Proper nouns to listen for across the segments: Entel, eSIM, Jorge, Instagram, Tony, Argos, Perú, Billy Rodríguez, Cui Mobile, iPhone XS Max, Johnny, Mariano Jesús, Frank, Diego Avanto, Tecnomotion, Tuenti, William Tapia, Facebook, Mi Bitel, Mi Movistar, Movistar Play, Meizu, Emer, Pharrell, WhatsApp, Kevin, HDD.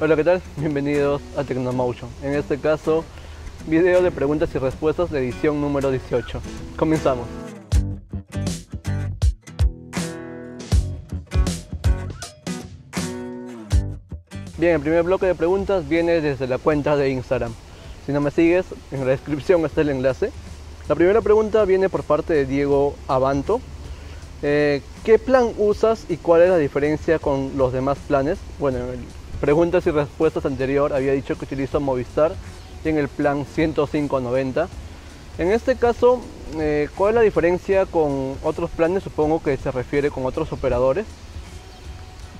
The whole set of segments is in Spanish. Hola, ¿qué tal? Bienvenidos a Tecnomotion. En este caso, video de preguntas y respuestas de edición número 18. Comenzamos. Bien, el primer bloque de preguntas viene desde la cuenta de Instagram. Si no me sigues, en la descripción está el enlace. La primera pregunta viene por parte de Diego Avanto. ¿Qué plan usas y cuál es la diferencia con los demás planes? Bueno, en preguntas y respuestas anterior había dicho que utilizo Movistar en el plan 105.90. En este caso, ¿cuál es la diferencia con otros planes? Supongo que se refiere con otros operadores.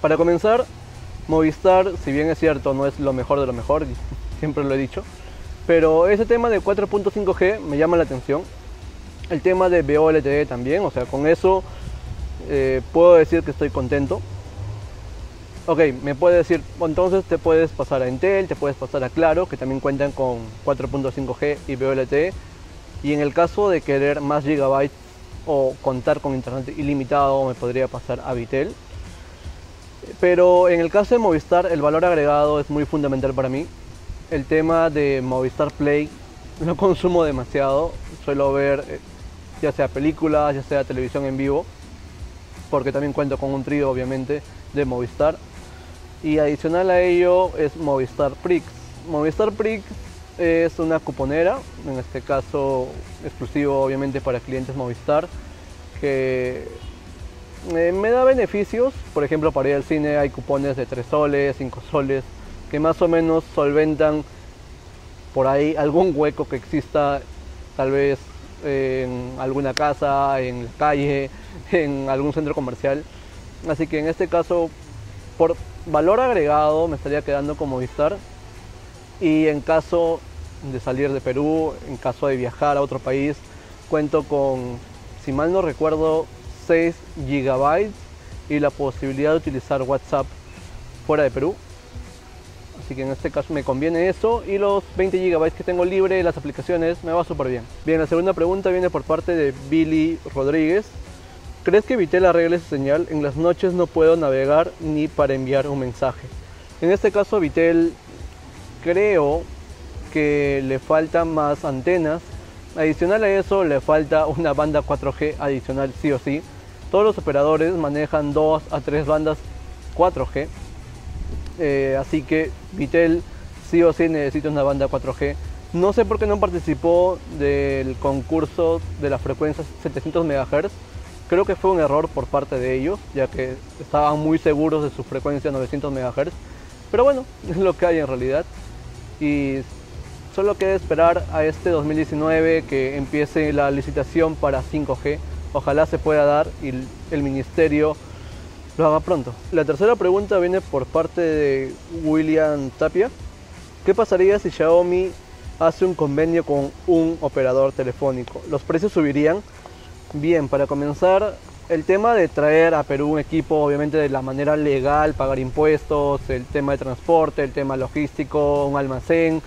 Para comenzar, Movistar, si bien es cierto, no es lo mejor de lo mejor, siempre lo he dicho, pero ese tema de 4.5G me llama la atención. El tema de VoLTE también, o sea, con eso puedo decir que estoy contento. Ok, me puede decir, entonces te puedes pasar a Entel, te puedes pasar a Claro, que también cuentan con 4.5G y VoLTE. Y en el caso de querer más gigabytes o contar con internet ilimitado, me podría pasar a Bitel. Pero en el caso de Movistar, el valor agregado es muy fundamental para mí. El tema de Movistar Play lo consumo demasiado. Suelo ver ya sea películas, ya sea televisión en vivo, porque también cuento con un trío, obviamente, de Movistar. Y adicional a ello es Movistar Prix. Movistar Prix es una cuponera, en este caso exclusivo obviamente para clientes Movistar, que me da beneficios. Por ejemplo, para ir al cine hay cupones de 3 soles, 5 soles, que más o menos solventan por ahí algún hueco que exista, tal vez en alguna casa, en la calle, en algún centro comercial. Así que en este caso, por valor agregado, me estaría quedando con Movistar. Y en caso de salir de Perú, en caso de viajar a otro país, cuento con, si mal no recuerdo, 6 GB y la posibilidad de utilizar WhatsApp fuera de Perú. Así que en este caso me conviene eso, y los 20 GB que tengo libre, las aplicaciones, me va súper bien. Bien, la segunda pregunta viene por parte de Billy Rodríguez. ¿Crees que Bitel arregle su señal? En las noches no puedo navegar ni para enviar un mensaje. En este caso Bitel creo que le faltan más antenas. Adicional a eso le falta una banda 4G adicional sí o sí. Todos los operadores manejan 2 a 3 bandas 4G. Así que Bitel sí o sí necesita una banda 4G. No sé por qué no participó del concurso de las frecuencias 700 MHz. Creo que fue un error por parte de ellos, ya que estaban muy seguros de su frecuencia 900 MHz. Pero bueno, es lo que hay en realidad. Y solo queda esperar a este 2019 que empiece la licitación para 5G. Ojalá se pueda dar y el ministerio lo haga pronto. La tercera pregunta viene por parte de William Tapia. ¿Qué pasaría si Xiaomi hace un convenio con un operador telefónico? ¿Los precios subirían? Bien, para comenzar, el tema de traer a Perú un equipo, obviamente de la manera legal, pagar impuestos, el tema de transporte, el tema logístico, un almacén,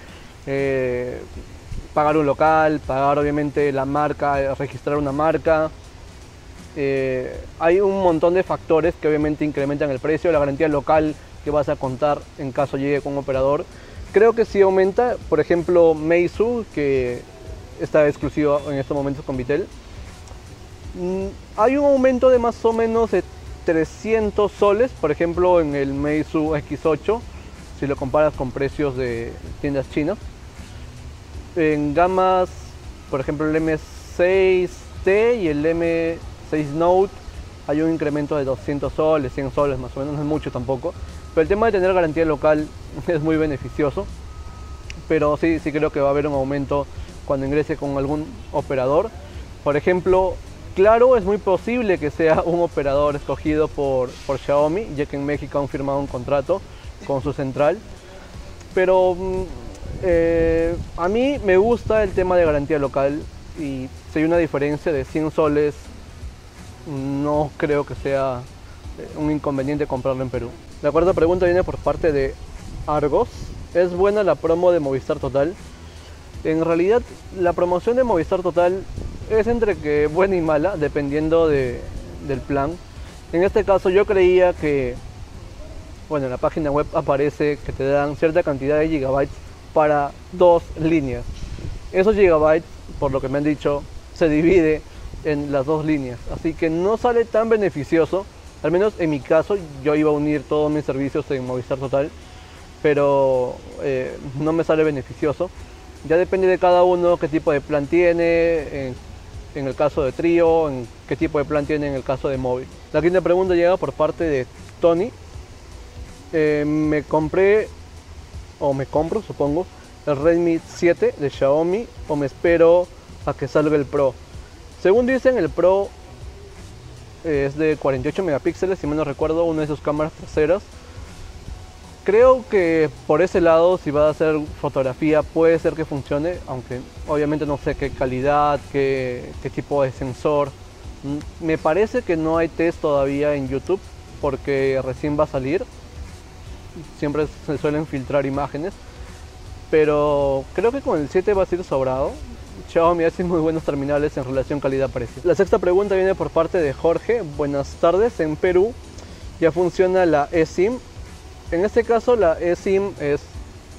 pagar un local, pagar obviamente la marca, registrar una marca. Hay un montón de factores que obviamente incrementan el precio, la garantía local que vas a contar en caso llegue con un operador. Creo que sí aumenta, por ejemplo, Meizu, que está exclusivo en estos momentos con Bitel. Hay un aumento de más o menos de 300 soles, por ejemplo, en el Meizu X8, si lo comparas con precios de tiendas chinas. En gamas, por ejemplo, el M6T y el M6 Note, hay un incremento de 200 soles, 100 soles más o menos, no es mucho tampoco. Pero el tema de tener garantía local es muy beneficioso. Pero sí, sí creo que va a haber un aumento cuando ingrese con algún operador. Por ejemplo, Claro, es muy posible que sea un operador escogido por Xiaomi, ya que en México han firmado un contrato con su central. Pero a mí me gusta el tema de garantía local, y si hay una diferencia de 100 soles, no creo que sea un inconveniente comprarlo en Perú. La cuarta pregunta viene por parte de Argos. ¿Es buena la promo de Movistar Total? En realidad, la promoción de Movistar Total es entre que buena y mala, dependiendo del plan. En este caso yo creía que bueno, en la página web aparece que te dan cierta cantidad de gigabytes para 2 líneas. Esos gigabytes, por lo que me han dicho, se divide en las 2 líneas, así que no sale tan beneficioso. Al menos en mi caso, yo iba a unir todos mis servicios en Movistar Total, pero no me sale beneficioso. Ya depende de cada uno qué tipo de plan tiene, en el caso de Trío, en qué tipo de plan tiene en el caso de móvil. La quinta pregunta llega por parte de Tony. Me compré, o me compro supongo, el Redmi 7 de Xiaomi, o me espero a que salga el Pro. Según dicen, el Pro es de 48 megapíxeles, si mal no recuerdo, una de sus cámaras traseras. Creo que por ese lado, si vas a hacer fotografía, puede ser que funcione, aunque obviamente no sé qué calidad, qué tipo de sensor. Me parece que no hay test todavía en YouTube, porque recién va a salir. Siempre se suelen filtrar imágenes, pero creo que con el 7 va a ser sobrado. Xiaomi hace muy buenos terminales en relación calidad-precio. La sexta pregunta viene por parte de Jorge. Buenas tardes, en Perú ya funciona la eSIM. En este caso, la eSIM es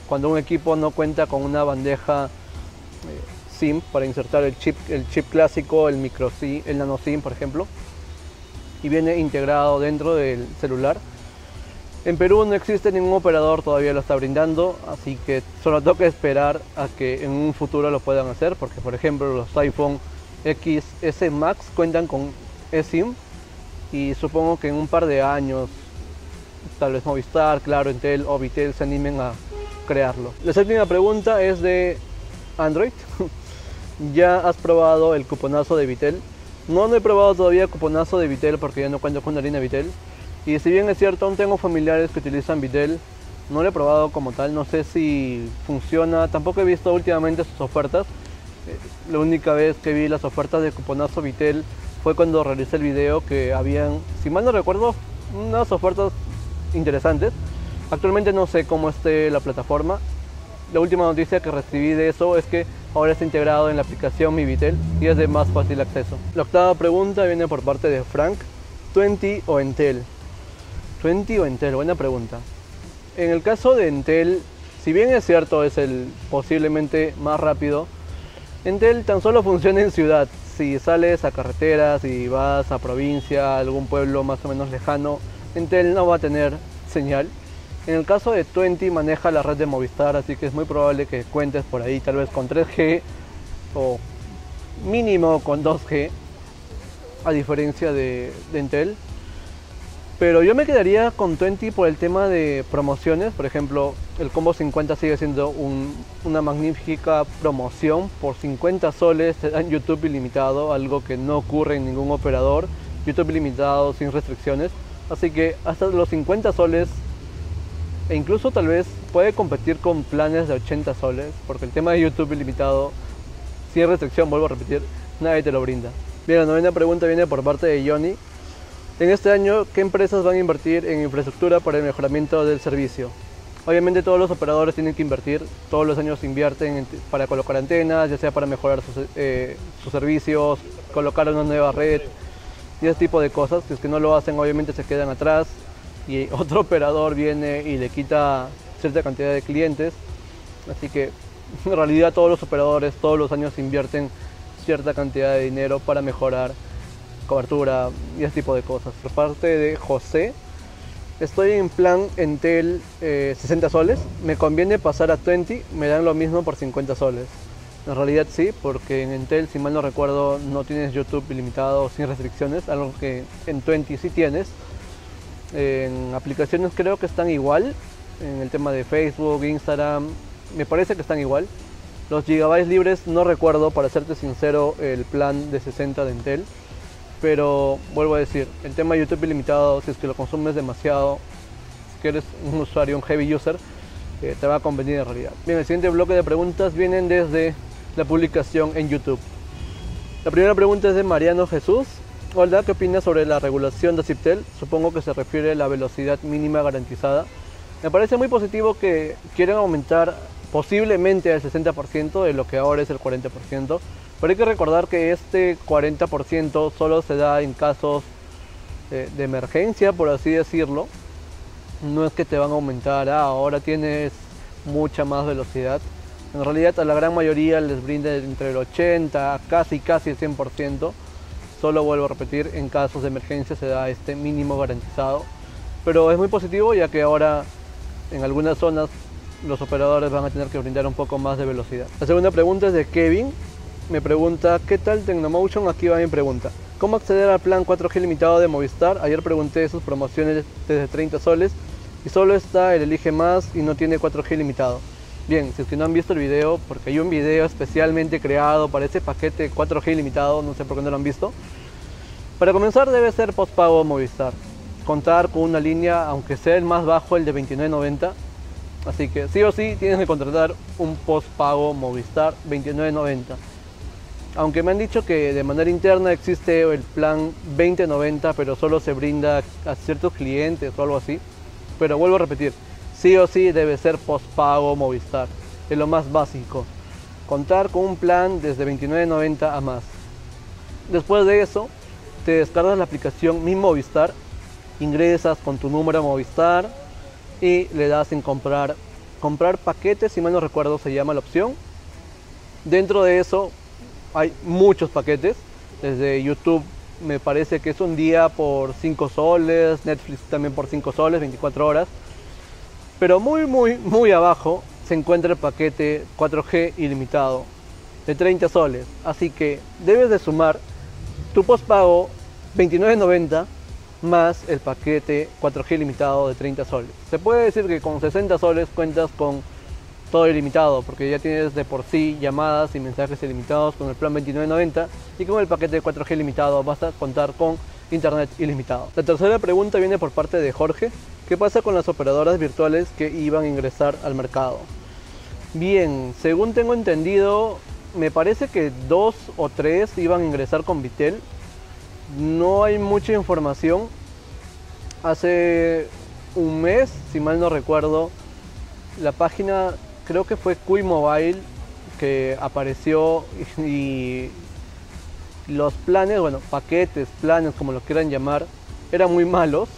cuando un equipo no cuenta con una bandeja SIM para insertar el chip clásico, el micro SIM, el nano SIM, por ejemplo, y viene integrado dentro del celular. En Perú no existe ningún operador, todavía lo está brindando, así que solo toca esperar a que en un futuro lo puedan hacer, porque por ejemplo los iPhone XS Max cuentan con eSIM, y supongo que en un par de años tal vez Movistar, Claro, Entel o Bitel se animen a crearlo. La séptima pregunta es de Android. ¿Ya has probado el cuponazo de Bitel? No, no he probado todavía el cuponazo de Bitel porque ya no cuento con la línea Bitel. Y si bien es cierto, aún tengo familiares que utilizan Bitel, no lo he probado como tal, no sé si funciona. Tampoco he visto últimamente sus ofertas. La única vez que vi las ofertas de cuponazo Bitel fue cuando realicé el video, que habían, si mal no recuerdo, unas ofertas interesantes. Actualmente no sé cómo esté la plataforma. La última noticia que recibí de eso es que ahora está integrado en la aplicación Mi Bitel y es de más fácil acceso. La octava pregunta viene por parte de Frank. ¿Tuenti o Entel? ¿Tuenti o Entel? Buena pregunta. En el caso de Entel, si bien es cierto es el posiblemente más rápido, Entel tan solo funciona en ciudad. Si sales a carreteras, si vas a provincia, a algún pueblo más o menos lejano, Entel no va a tener señal. En el caso de Tuenti maneja la red de Movistar, así que es muy probable que cuentes por ahí tal vez con 3G o mínimo con 2G, a diferencia de Entel. Pero yo me quedaría con Tuenti por el tema de promociones. Por ejemplo, el combo 50 sigue siendo una magnífica promoción. Por 50 soles te dan YouTube ilimitado, algo que no ocurre en ningún operador. YouTube ilimitado sin restricciones. Así que hasta los 50 soles, e incluso tal vez puede competir con planes de 80 soles, porque el tema de YouTube ilimitado, sin restricción, vuelvo a repetir, nadie te lo brinda. Bien, la novena pregunta viene por parte de Johnny. En este año, ¿qué empresas van a invertir en infraestructura para el mejoramiento del servicio? Obviamente todos los operadores tienen que invertir, todos los años invierten para colocar antenas, ya sea para mejorar sus servicios, colocar una nueva red, y ese tipo de cosas. Si es que no lo hacen, obviamente se quedan atrás y otro operador viene y le quita cierta cantidad de clientes. Así que en realidad todos los operadores todos los años invierten cierta cantidad de dinero para mejorar cobertura y ese tipo de cosas. Por parte de José, estoy en plan Entel 60 soles, me conviene pasar a Tuenti, me dan lo mismo por 50 soles. En realidad sí, porque en Entel, si mal no recuerdo, no tienes YouTube ilimitado sin restricciones, algo que en Tuenti sí tienes. En aplicaciones creo que están igual, en el tema de Facebook, Instagram, me parece que están igual. Los gigabytes libres no recuerdo, para serte sincero, el plan de 60 de Entel. Pero vuelvo a decir, el tema de YouTube ilimitado, si es que lo consumes demasiado, si eres un usuario, un heavy user, te va a convenir en realidad. Bien, el siguiente bloque de preguntas vienen desde la publicación en YouTube. La primera pregunta es de Mariano Jesús. Hola, ¿qué opinas sobre la regulación de OSIPTEL? Supongo que se refiere a la velocidad mínima garantizada. Me parece muy positivo que quieran aumentar posiblemente al 60% de lo que ahora es el 40%, pero hay que recordar que este 40% solo se da en casos de emergencia, por así decirlo, no es que te van a aumentar, ahora tienes mucha más velocidad. En realidad a la gran mayoría les brinda entre el 80, casi el 100%. Solo vuelvo a repetir, en casos de emergencia se da este mínimo garantizado. Pero es muy positivo, ya que ahora en algunas zonas los operadores van a tener que brindar un poco más de velocidad. La segunda pregunta es de Kevin. Me pregunta, ¿qué tal Tecnomotion? Aquí va mi pregunta. ¿Cómo acceder al plan 4G limitado de Movistar? Ayer pregunté sus promociones desde 30 soles y solo está el Elige Más y no tiene 4G limitado. Bien, si es que no han visto el video, porque hay un video especialmente creado para este paquete 4G limitado, no sé por qué no lo han visto. Para comenzar debe ser postpago Movistar. Contar con una línea, aunque sea el más bajo, el de 29.90. Así que sí o sí tienes que contratar un postpago Movistar 29.90. Aunque me han dicho que de manera interna existe el plan 20.90, pero solo se brinda a ciertos clientes o algo así. Pero vuelvo a repetir, sí o sí debe ser postpago Movistar, es lo más básico. Contar con un plan desde 29.90 a más. Después de eso, te descargas la aplicación Mi Movistar, ingresas con tu número Movistar y le das en comprar paquetes, si mal no recuerdo se llama la opción. Dentro de eso hay muchos paquetes, desde YouTube me parece que es un día por 5 soles, Netflix también por 5 soles, 24 horas. Pero muy abajo se encuentra el paquete 4G ilimitado de 30 soles. Así que debes de sumar tu postpago 29.90 más el paquete 4G ilimitado de 30 soles. Se puede decir que con 60 soles cuentas con todo ilimitado, porque ya tienes de por sí llamadas y mensajes ilimitados con el plan 29.90, y con el paquete de 4G ilimitado vas a contar con internet ilimitado. La tercera pregunta viene por parte de Jorge. ¿Qué pasa con las operadoras virtuales que iban a ingresar al mercado? Bien, según tengo entendido, me parece que 2 o 3 iban a ingresar con Bitel. No hay mucha información. Hace un mes, si mal no recuerdo, la página, creo que fue Cui Mobile, que apareció y los planes, bueno, paquetes, planes, como los quieran llamar, eran muy malos.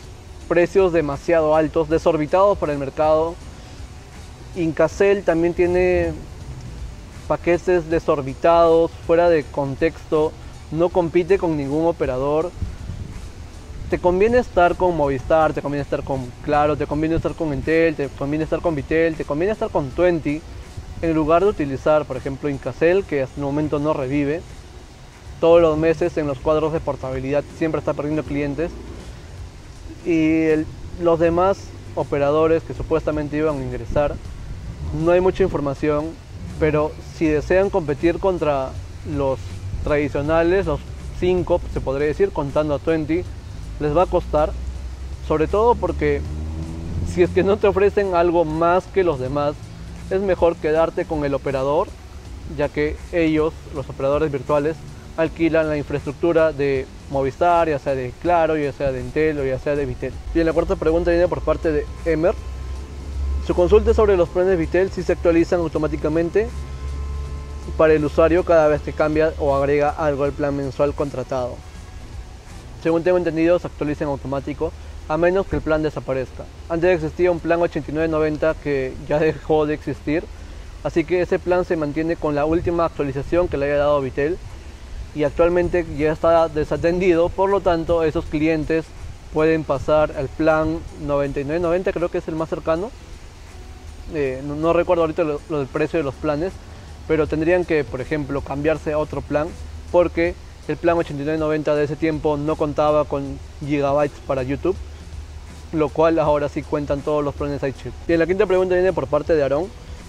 Precios demasiado altos, desorbitados para el mercado. IncaCell también tiene paquetes desorbitados, fuera de contexto, no compite con ningún operador. Te conviene estar con Movistar, te conviene estar con Claro, te conviene estar con Entel, te conviene estar con Bitel, te conviene estar con Tuenti, en lugar de utilizar, por ejemplo, IncaCell, que hasta el momento no revive. Todos los meses en los cuadros de portabilidad siempre está perdiendo clientes. Y los demás operadores que supuestamente iban a ingresar, no hay mucha información, pero si desean competir contra los tradicionales, los 5, se podría decir, contando a Tuenti, les va a costar, sobre todo porque si es que no te ofrecen algo más que los demás, es mejor quedarte con el operador, ya que ellos, los operadores virtuales, alquilan la infraestructura de Movistar, ya sea de Claro, ya sea de Entel o ya sea de Bitel. Bien, la cuarta pregunta viene por parte de Emer. Su consulta es sobre los planes Bitel, si se actualizan automáticamente para el usuario cada vez que cambia o agrega algo al plan mensual contratado. Según tengo entendido, se actualiza en automático, a menos que el plan desaparezca. Antes existía un plan 89.90 que ya dejó de existir, así que ese plan se mantiene con la última actualización que le haya dado Bitel. Y actualmente ya está desatendido, por lo tanto esos clientes pueden pasar al plan 99.90, creo que es el más cercano. No recuerdo ahorita lo del precio de los planes, pero tendrían que, por ejemplo, cambiarse a otro plan, porque el plan 89.90 de ese tiempo no contaba con gigabytes para YouTube, lo cual ahora sí cuentan todos los planes iChip. Bien, la quinta pregunta viene por parte de Aarón.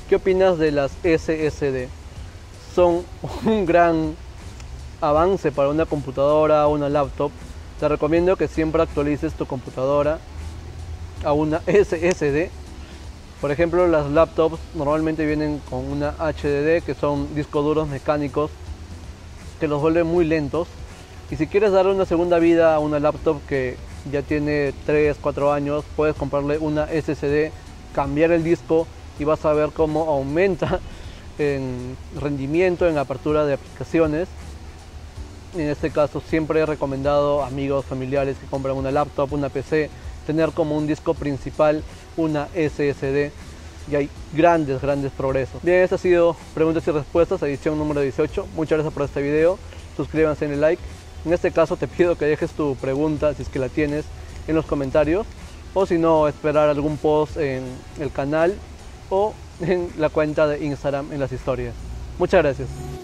¿Qué opinas de las SSD? Son un gran avance para una computadora o una laptop. Te recomiendo que siempre actualices tu computadora a una SSD. Por ejemplo, las laptops normalmente vienen con una HDD, que son discos duros mecánicos que los vuelven muy lentos, y si quieres darle una segunda vida a una laptop que ya tiene 3-4 años, puedes comprarle una SSD, cambiar el disco y vas a ver cómo aumenta en rendimiento, en apertura de aplicaciones. En este caso siempre he recomendado a amigos, familiares que compran una laptop, una PC, tener como un disco principal una SSD. Y hay grandes, grandes progresos. Bien, esto ha sido Preguntas y Respuestas, edición número 18. Muchas gracias por este video. Suscríbanse en el like. En este caso te pido que dejes tu pregunta, si es que la tienes, en los comentarios. O si no, esperar algún post en el canal o en la cuenta de Instagram en las historias. Muchas gracias.